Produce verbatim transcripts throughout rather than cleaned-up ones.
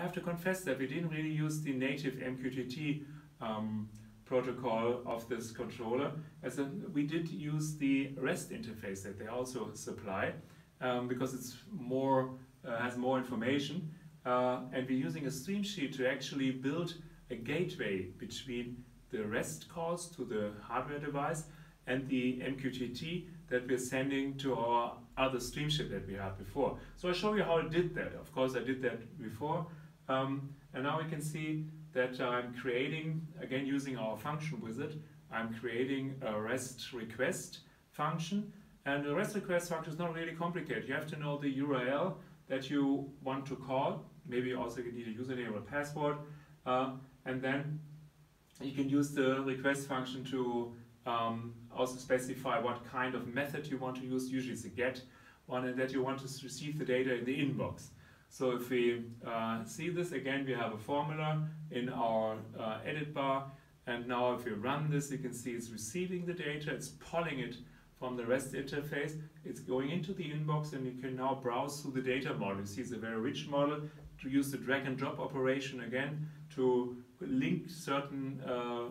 have to confess that we didn't really use the native M Q T T um, protocol of this controller, as a, we did use the REST interface that they also supply, um, because it's more uh, has more information, uh, and we're using a stream sheet to actually build a gateway between the REST calls to the hardware device and the M Q T T that we're sending to our other stream sheet that we had before. So I'll show you how I did that. Of course, I did that before, um, and now we can see that I'm creating, again using our function wizard, I'm creating a REST request function. And the REST request function is not really complicated. You have to know the U R L that you want to call. Maybe you also need a username or a password. Uh, and then you can use the request function to um, also specify what kind of method you want to use. Usually it's a GET one, and that you want to receive the data in the inbox. So if we uh, see this again, we have a formula in our uh, edit bar, and now if we run this, you can see it's receiving the data, it's pulling it from the REST interface, it's going into the inbox, and you can now browse through the data model. You see it's a very rich model. To use the drag and drop operation again to link certain uh,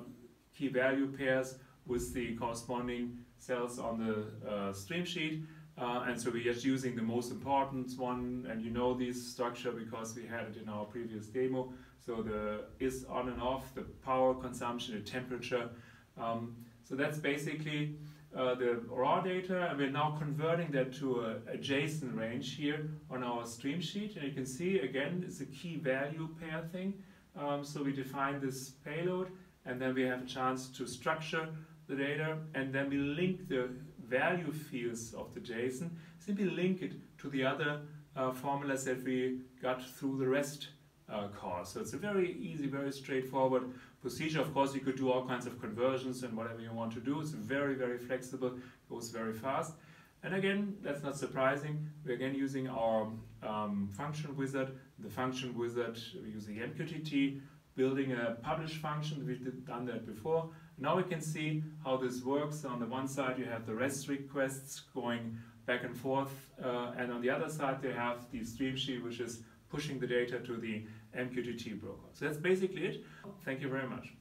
key value pairs with the corresponding cells on the uh, stream sheet. Uh, and so we're just using the most important one, and you know this structure because we had it in our previous demo. So the is on and off, the power consumption, the temperature. Um, so that's basically uh, the raw data, and we're now converting that to a, a JSON range here on our stream sheet. And you can see again, it's a key value pair thing. Um, so we define this payload, and then we have a chance to structure the data, and then we link the value fields of the JSON, simply link it to the other uh, formulas that we got through the REST uh, call. So it's a very easy, very straightforward procedure. Of course, you could do all kinds of conversions and whatever you want to do. It's very, very flexible, goes very fast. And again, that's not surprising. We're again using our um, function wizard. The function wizard, we're using M Q T T, building a publish function. We've done that before. Now we can see how this works. On the one side, you have the REST requests going back and forth, uh, and on the other side, you have the stream sheet, which is pushing the data to the M Q T T broker. So that's basically it. Thank you very much.